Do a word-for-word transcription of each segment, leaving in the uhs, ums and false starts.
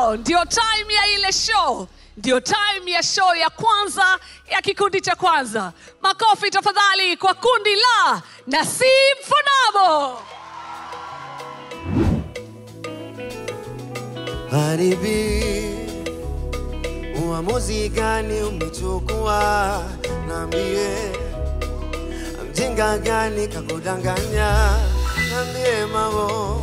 leo ndio time ya ile show. Ndio time ya show ya kwanza ya kikundi cha kwanza. Makofi tafadhali kwa kundi la Team Fonabo. Haribi, uamuzi gani umechukua? Niambie, mjinga gani kakudanganya? Niambie mambo,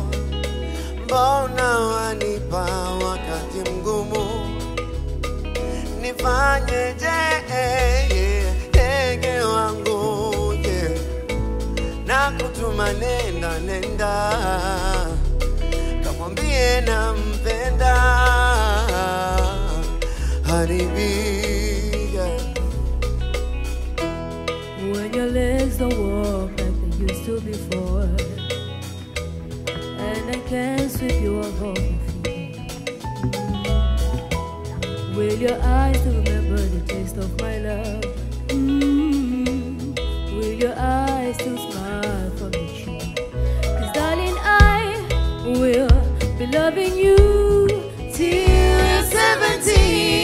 mbona wanipa wakati mgumu? Nifanye je, ege wangu je? Nakutuma nenda nenda, kamwambie nampenda. Haribia, when your legs don't walk like they used to before, and I can't sweep you off your feet, will your eyes still remember the taste of my love? Mm-hmm. Will your eyes still smile for me? Cause darling, I will be loving you till seventeen.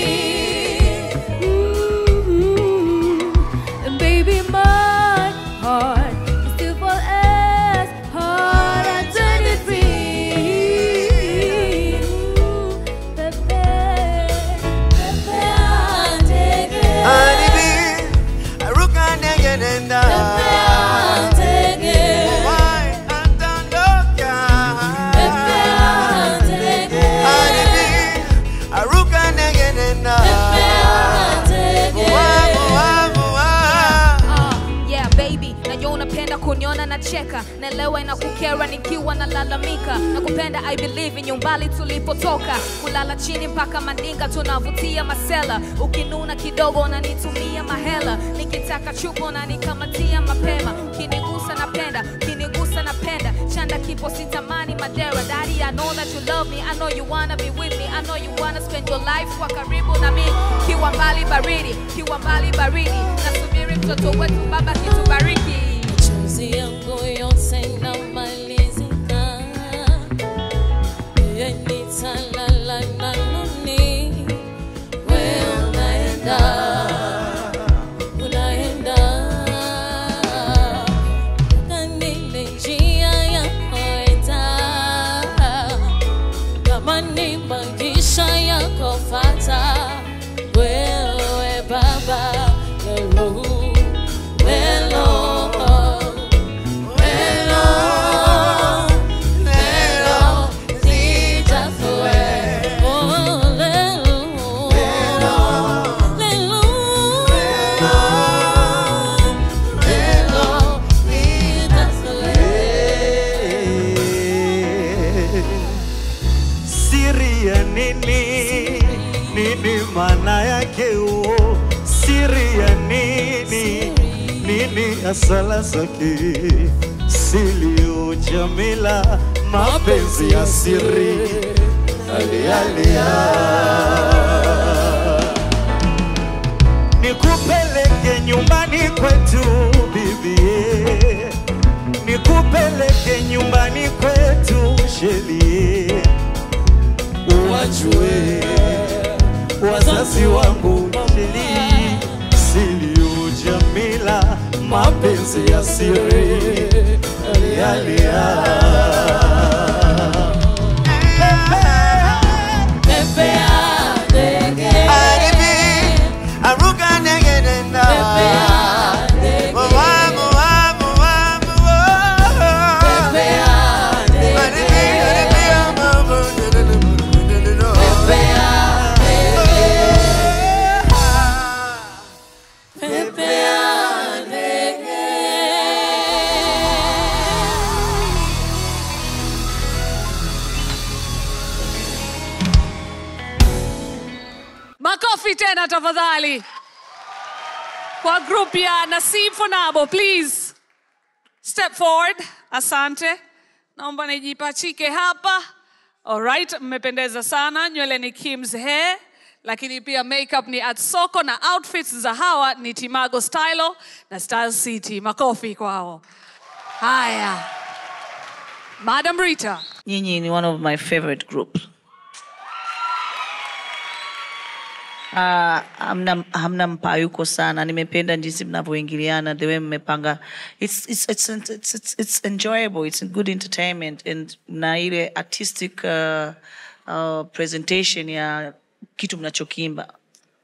Cheka, nelewa na kukera nikiwa na lalamika. Na kupenda I believe in yung bali tulipotoka. Kulala chini mpaka mandinga tunavutia masela. Ukinuna kidogo na nitumia mahela. Nikitaka chuko na nikamatia mapema. Kinigusa napenda, kinigusa napenda. Chanda kipo sitamani madera. Daddy, I know that you love me, I know you wanna be with me, I know you wanna spend your life kwa karibu na mi. Kiwa mbali baridi, kiwa mbali baridi. Nasubiri mtoto wetu baba kitubariki. Yangu yose na malizika, yani talala na luni, we unaenda. Asala saki silio jamila mapenzi ya siri alialia nikupeleke nyumbani kwetu bibie nikupeleke nyumbani kwetu shelie uwajue wazazi wangu shelie silio jamila mapenzi ya siri alialia pepe adege aribi aruga nege nenda pepe adege wawamu wawamu wawamu pepe adege aribi aribi amamu pepe adege pepe adege Tena tafadhali kwa group ya Team Fonabo, please step forward. Asante, naomba nijipachike hapa. All right, mmependeza sana. Nywele ni Kim's hair, lakini pia makeup ni at Soko na outfits za hawa ni Timago Stylo na Style City. Makofi kwao. Haya, Madam Rita, nyinyi ni one of my favorite groups. Uh, hamna, hamna mpayuko sana. Nimependa jinsi mnavyoingiliana, the way mmepanga. It's, it's, it's, it's, it's, it's enjoyable. It's a good entertainment. And na ile artistic uh, uh, presentation ya kitu mnachokimba.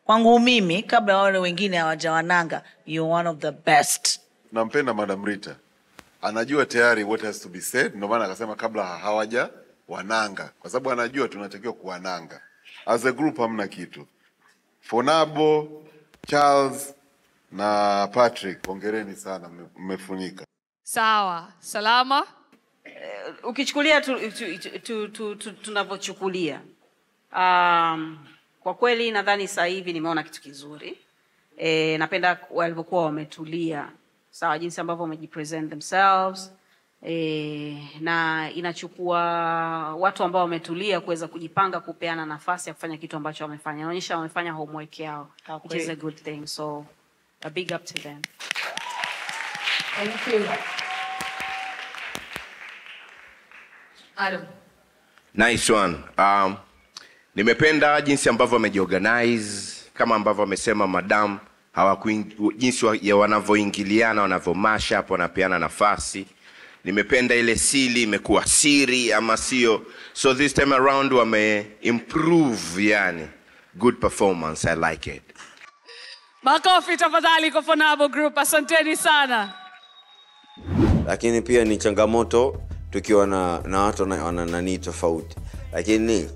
Kwangu mimi, kabla wale wengine hawajawananga, you're one of the best. Nampenda Madam Rita. Anajua tayari what has to be said. Ndio maana akasema kabla hawaja wananga. Kwa sababu anajua tunatakiwa kuwananga. As a group hamna kitu. Fonabo, Charles na Patrick, pongereni sana, mmefunika. Sawa, salama. Uh, ukichukulia tunavyochukulia. Um, kwa kweli nadhani sasa hivi nimeona kitu kizuri. E, napenda walivyokuwa wametulia. Sawa jinsi ambavyo wamejipresent themselves. E, na inachukua watu ambao wametulia kuweza kujipanga kupeana nafasi ya kufanya kitu ambacho wamefanya. Inaonyesha wamefanya homework yao. Which is a good thing. So a big up to them. Thank you. Adam. Nice one. Um nimependa jinsi ambavyo wamejiorganize, kama ambavyo wamesema madam, jinsi wanavyoingiliana, wanavyomash up, wanapeana nafasi. Nimependa ile siri imekuwa siri ama sio, so this time around wame improve, yani good performance. I like it. Makofi tafadhali kwa Fonabo group, asanteni sana. Lakini pia ni changamoto tukiwa na na watu na nani tofauti, lakini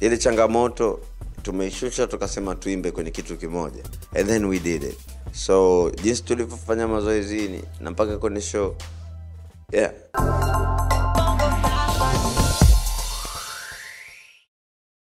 ile changamoto tumeishusha tukasema tuimbe kwenye kitu kimoja, and then we did it. So jinsi tulipofanya mazoezi ni na mpaka kwenye show. Yeah.